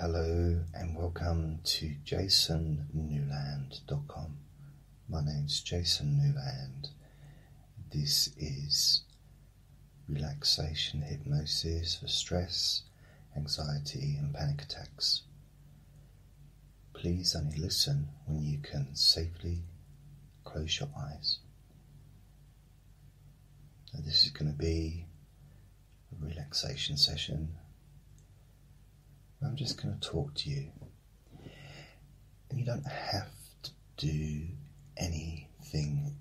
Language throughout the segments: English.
Hello and welcome to jasonnewland.com. My name's Jason Newland. This is relaxation hypnosis for stress, anxiety and panic attacks. Please only listen when you can safely close your eyes. Now this is going to be a relaxation session. I'm just going to talk to you, and you don't have to do anything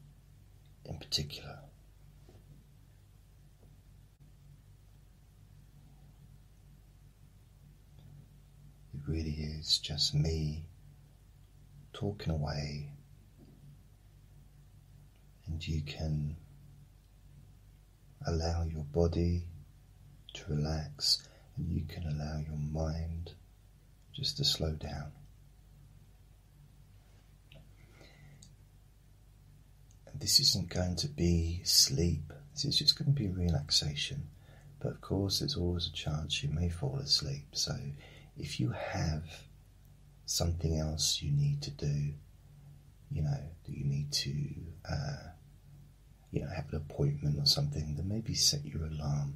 in particular. It really is just me talking away, and you can allow your body to relax. You can allow your mind just to slow down. And this isn't going to be sleep, this is just going to be relaxation. But of course there's always a chance you may fall asleep. So if you have something else you need to do, that you need to have an appointment or something, then maybe set your alarm.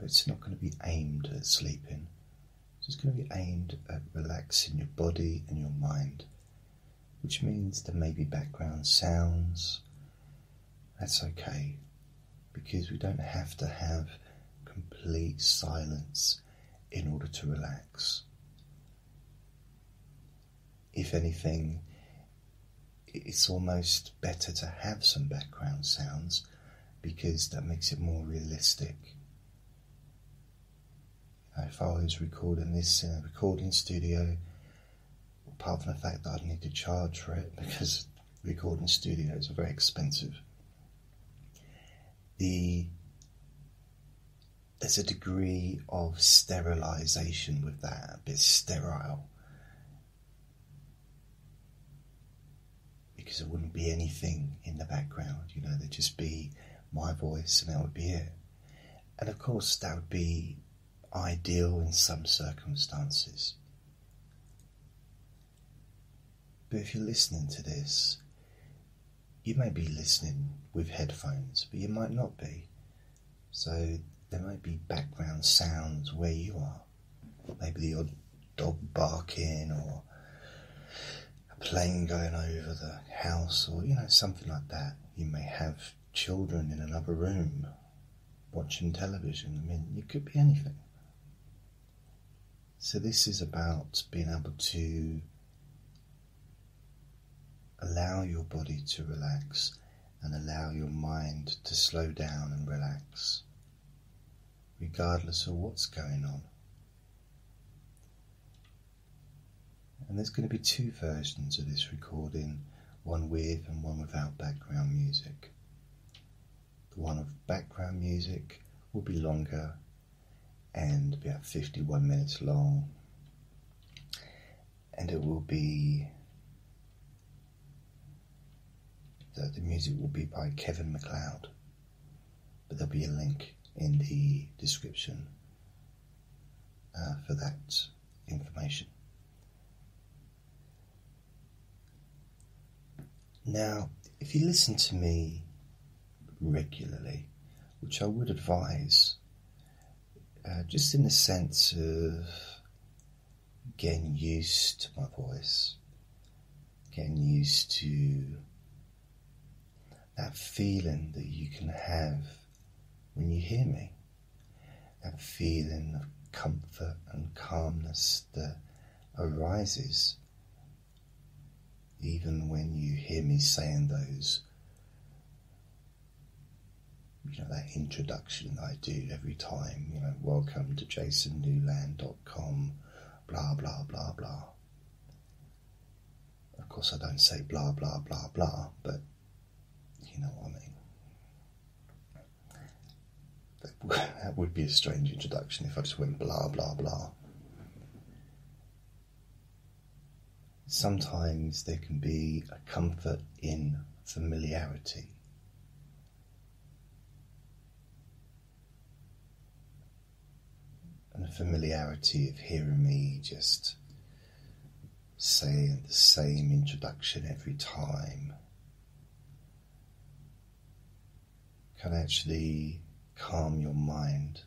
But it's not going to be aimed at sleeping. It's going to be aimed at relaxing your body and your mind, which means there may be background sounds. That's okay, because we don't have to have complete silence in order to relax. If anything, it's almost better to have some background sounds, because that makes it more realistic. If I was recording this in a recording studio, apart from the fact that I'd need to charge for it because recording studios are very expensive, there's a degree of sterilization with that, a bit sterile, because there wouldn't be anything in the background, there'd just be my voice and that would be it. And of course that would be ideal in some circumstances. But if you're listening to this, you may be listening with headphones, but you might not be. So there might be background sounds where you are. Maybe the odd dog barking or a plane going over the house or, something like that. You may have children in another room watching television. It could be anything. So this is about being able to allow your body to relax and allow your mind to slow down and relax, regardless of what's going on. And there's going to be two versions of this recording, one with and one without background music. The one of background music will be longer and about 51 minutes long, and it will be the music will be by Kevin MacLeod, but there'll be a link in the description for that information. Now, if you listen to me regularly, which I would advise, just in the sense of getting used to my voice, getting used to that feeling that you can have when you hear me, that feeling of comfort and calmness that arises even when you hear me saying those, that introduction that I do every time, welcome to jasonnewland.com, blah, blah, blah, blah. Of course I don't say blah, blah, blah, blah, but you know what I mean. That would be a strange introduction if I just went blah, blah, blah. Sometimes there can be a comfort in familiarity. the familiarity of hearing me just saying the same introduction every time can actually calm your mind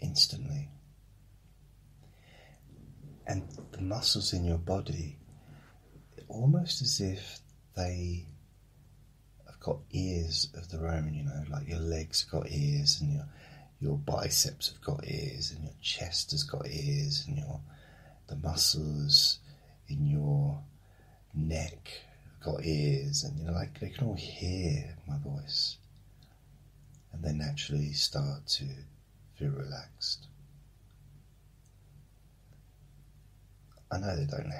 instantly. And the muscles in your body, almost as if they have got ears of their own, you know, like your legs have got ears, and your biceps have got ears, and your chest has got ears, and the muscles in your neck have got ears, and like they can all hear my voice, and they naturally start to feel relaxed. I know they don't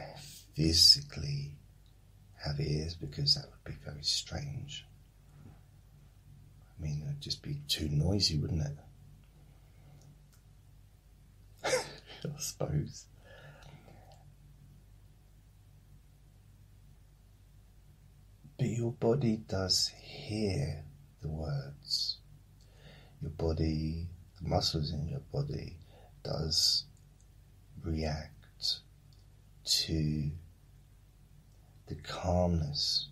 physically have ears, because that would be very strange. I mean, it would just be too noisy, wouldn't it? I suppose. But your body does hear the words. Your body, the muscles in your body, does react to the calmness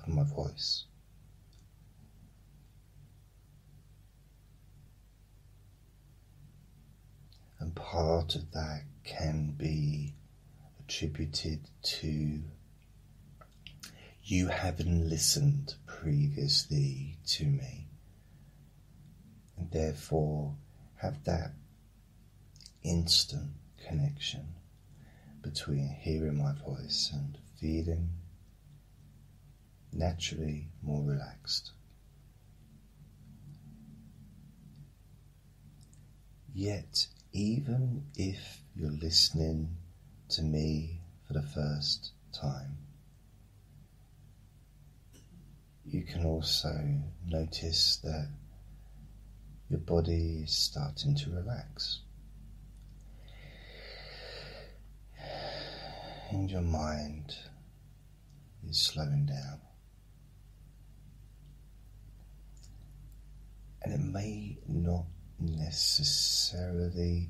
of my voice. And part of that can be attributed to you having listened previously to me, and therefore have that instant connection between hearing my voice and feeling naturally more relaxed. Yet, even if you're listening to me for the first time, you can also notice that your body is starting to relax, and your mind is slowing down. And it may not necessarily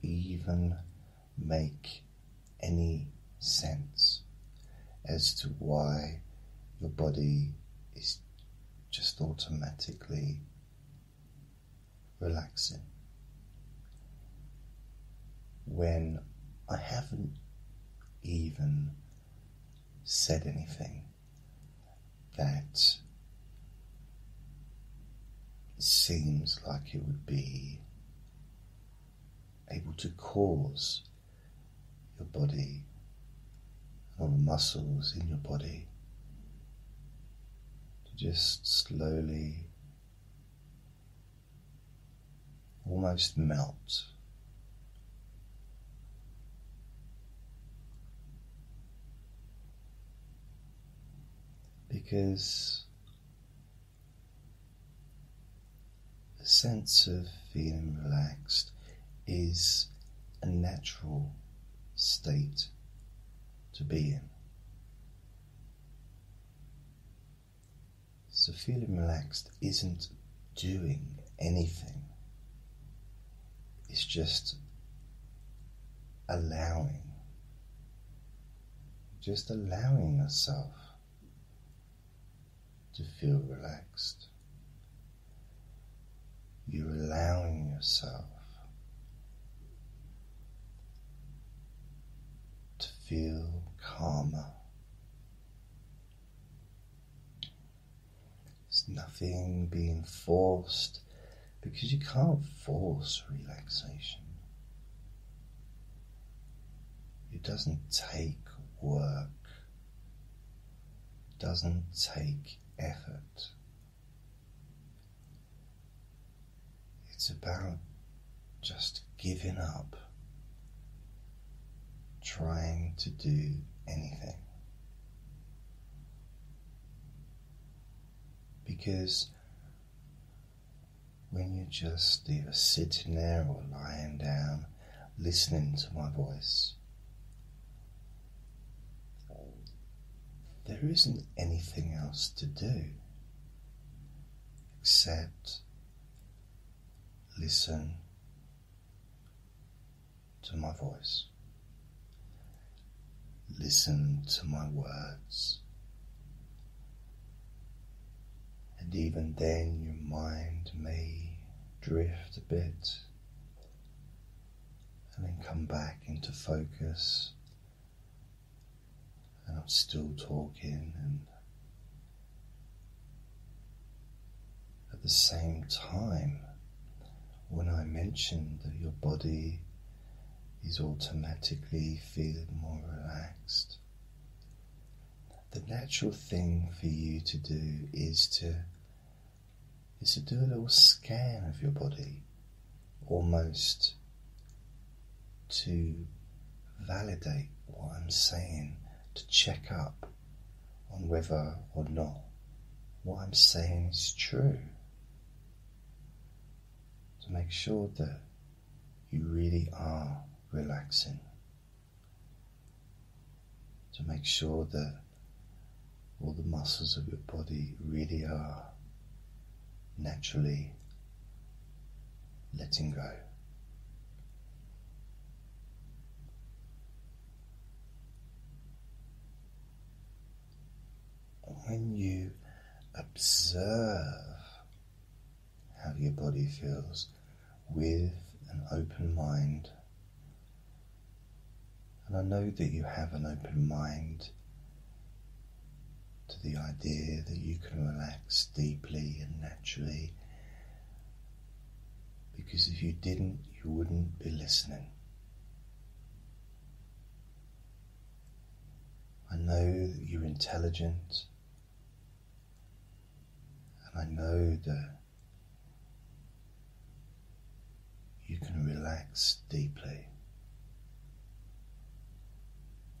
even make any sense as to why your body is just automatically relaxing, when I haven't even said anything that seems like it would be able to cause your body, or the muscles in your body, to just slowly almost melt. Because the sense of feeling relaxed is a natural state to be in. So feeling relaxed isn't doing anything. It's just allowing. Just allowing yourself to feel relaxed. You're allowing yourself to feel calmer. There's nothing being forced, because you can't force relaxation. It doesn't take work. It doesn't take effort. It's about just giving up trying to do anything, because when you're just either sitting there or lying down listening to my voice, there isn't anything else to do except listen to my voice. Listen to my words. And even then your mind may drift a bit and then come back into focus, and I'm still talking, and at the same time when I mentioned that your body is automatically feeling more relaxed, the natural thing for you to do is to do a little scan of your body, almost to validate what I'm saying, to check up on whether or not what I'm saying is true, to make sure that you really are relaxing, to make sure that all the muscles of your body really are naturally letting go. When you observe how your body feels with an open mind, and I know that you have an open mind to the idea that you can relax deeply and naturally, because if you didn't, you wouldn't be listening. I know that you're intelligent, and I know that you can relax deeply.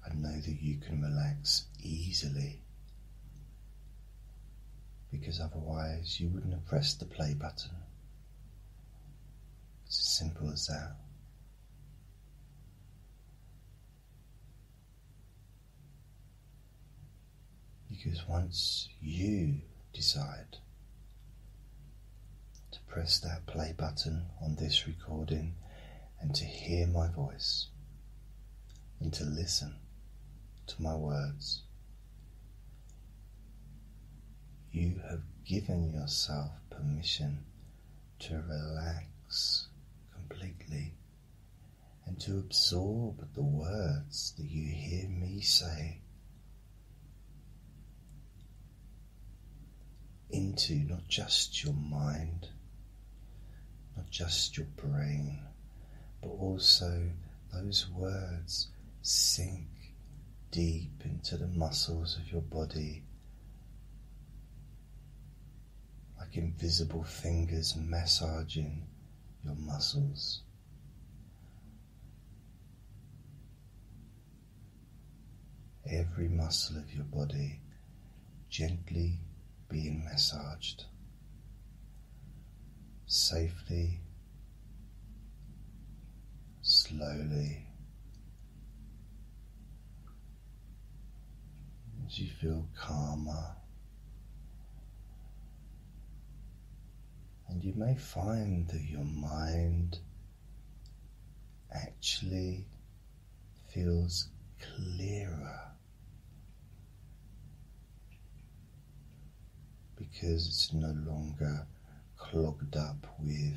I know that you can relax easily, because otherwise you wouldn't have pressed the play button. It's as simple as that. Because once you decide to press that play button on this recording and to hear my voice and to listen to my words, you have given yourself permission to relax completely and to absorb the words that you hear me say into not just your mind, not just your brain, but also those words sink deep into the muscles of your body, like invisible fingers massaging your muscles. Every muscle of your body gently being massaged, safely, slowly, as you feel calmer. And you may find that your mind actually feels clearer, because it's no longer clogged up with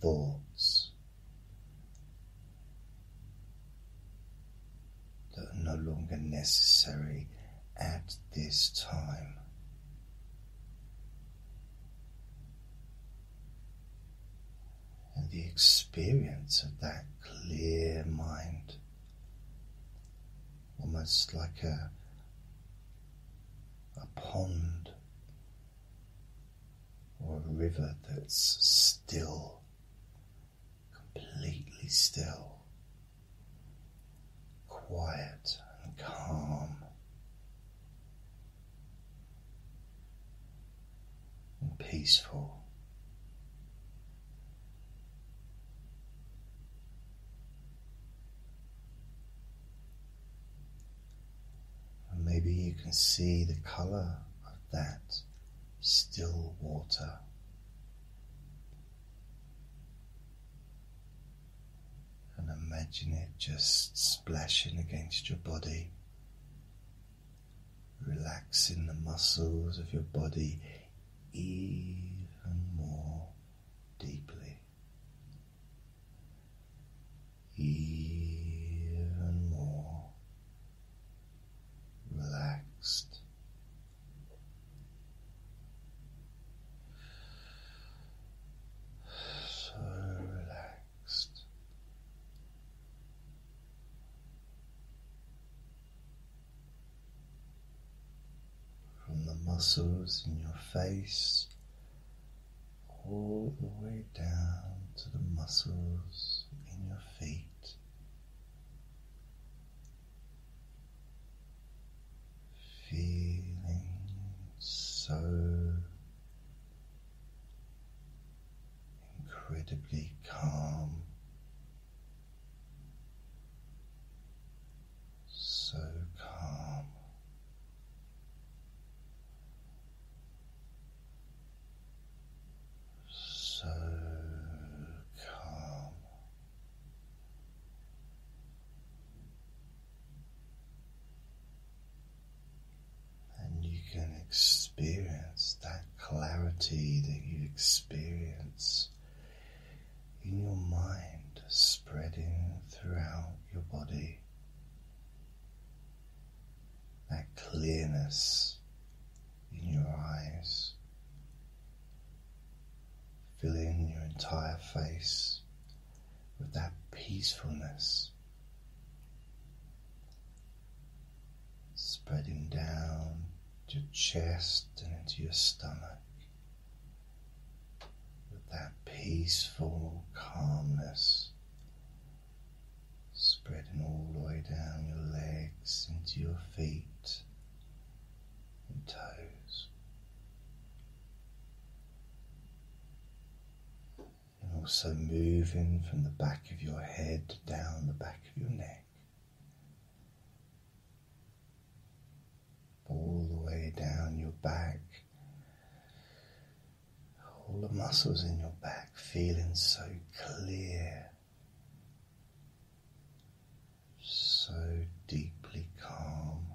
thoughts that are no longer necessary at this time. And the experience of that clear mind, almost like a pond or a river that's still, completely still, quiet and calm, and peaceful. Maybe you can see the colour of that still water. imagine it just splashing against your body, relaxing the muscles of your body even more deeply, even more relaxed. Muscles in your face, all the way down to the muscles in your feet. Feeling so incredibly calm, so calm. Experience that clarity that you experience in your mind spreading throughout your body, that clearness in your eyes, filling your entire face with that peacefulness, spreading down your chest and into your stomach with that peaceful calmness, spreading all the way down your legs into your feet and toes, and also moving from the back of your head down the back of your neck, all the way down your back, all the muscles in your back feeling so clear, so deeply calm,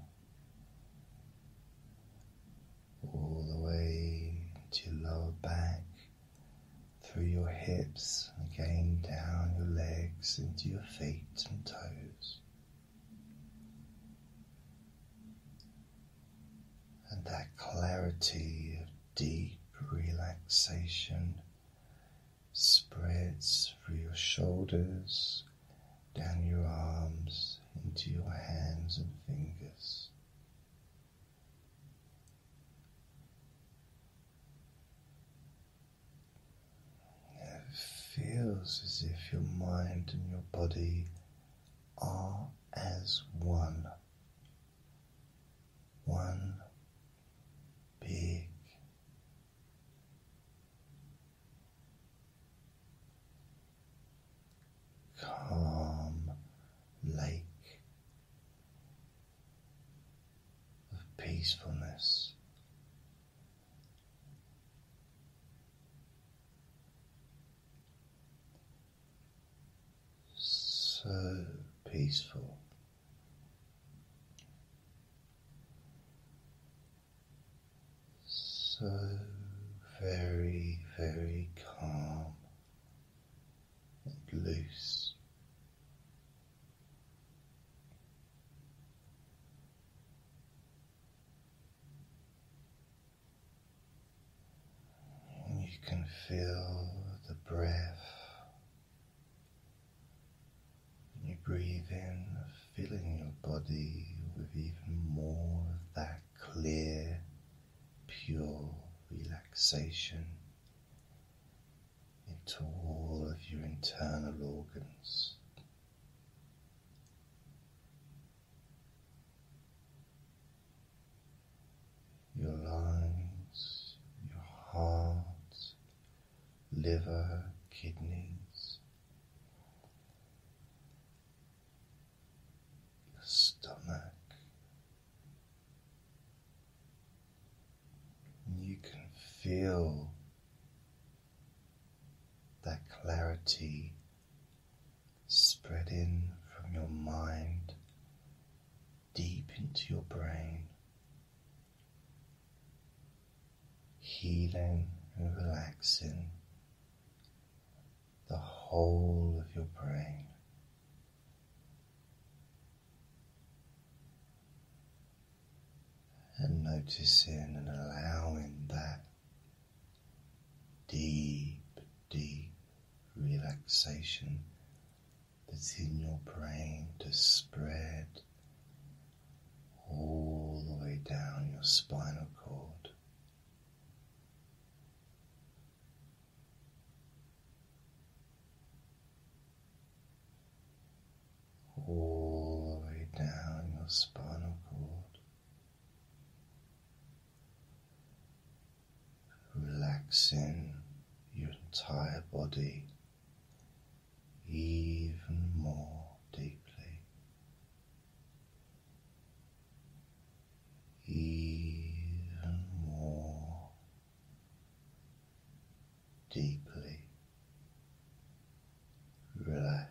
all the way to your lower back, through your hips, again down your legs into your feet and toes. And that clarity of deep relaxation spreads through your shoulders, down your arms, into your hands and fingers. It feels as if your mind and your body are as one. One big, calm lake of peacefulness, so peaceful. So very, very calm and loose. And you can feel the breath. When you breathe in, filling your body with even more of that clear, pure relaxation into all of your internal organs. Your lungs, your heart, liver, kidneys, your stomach. Feel that clarity spreading in from your mind deep into your brain, healing and relaxing the whole of your brain. And noticing and allowing that deep relaxation that's in your brain to spread all the way down your spinal cord. All the way down your spinal cord, relaxing your entire body even more deeply, even more deeply relaxed.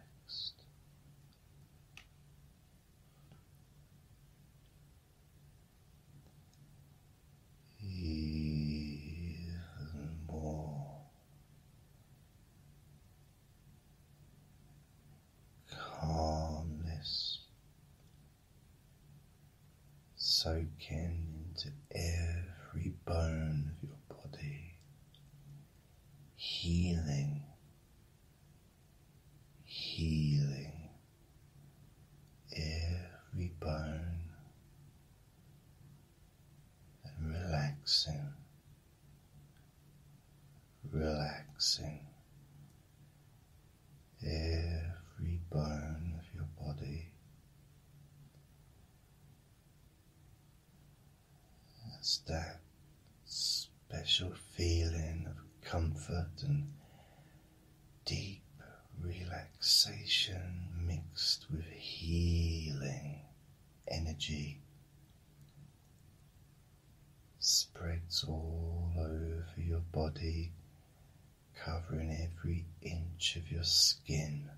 Soaking into every bone of your body, healing every bone and relaxing every bone of your body. It's that special feeling of comfort and deep relaxation mixed with healing energy spreads all over your body, covering every inch of your skin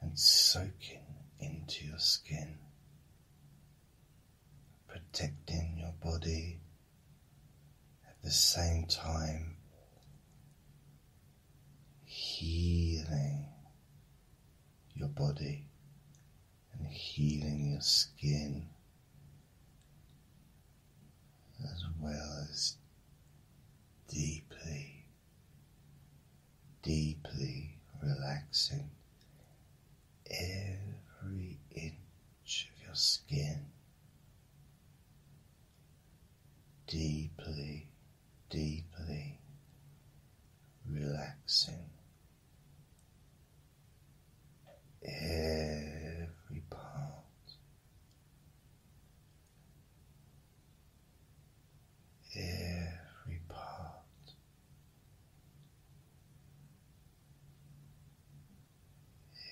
and soaking into your skin, protecting your body at the same time, healing your body and healing your skin, as well as deeply relaxing every inch of your skin. Deeply relaxing every part, every part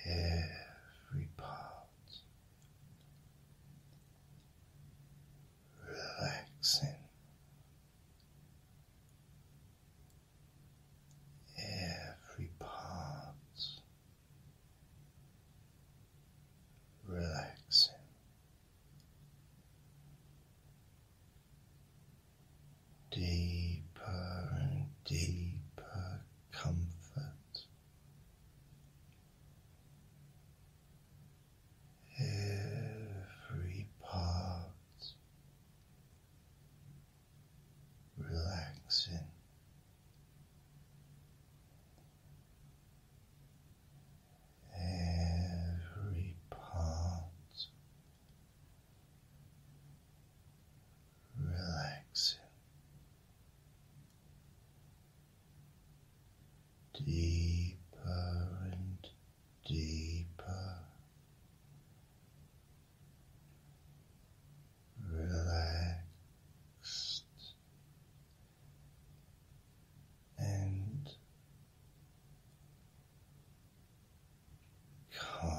relaxing. Calm.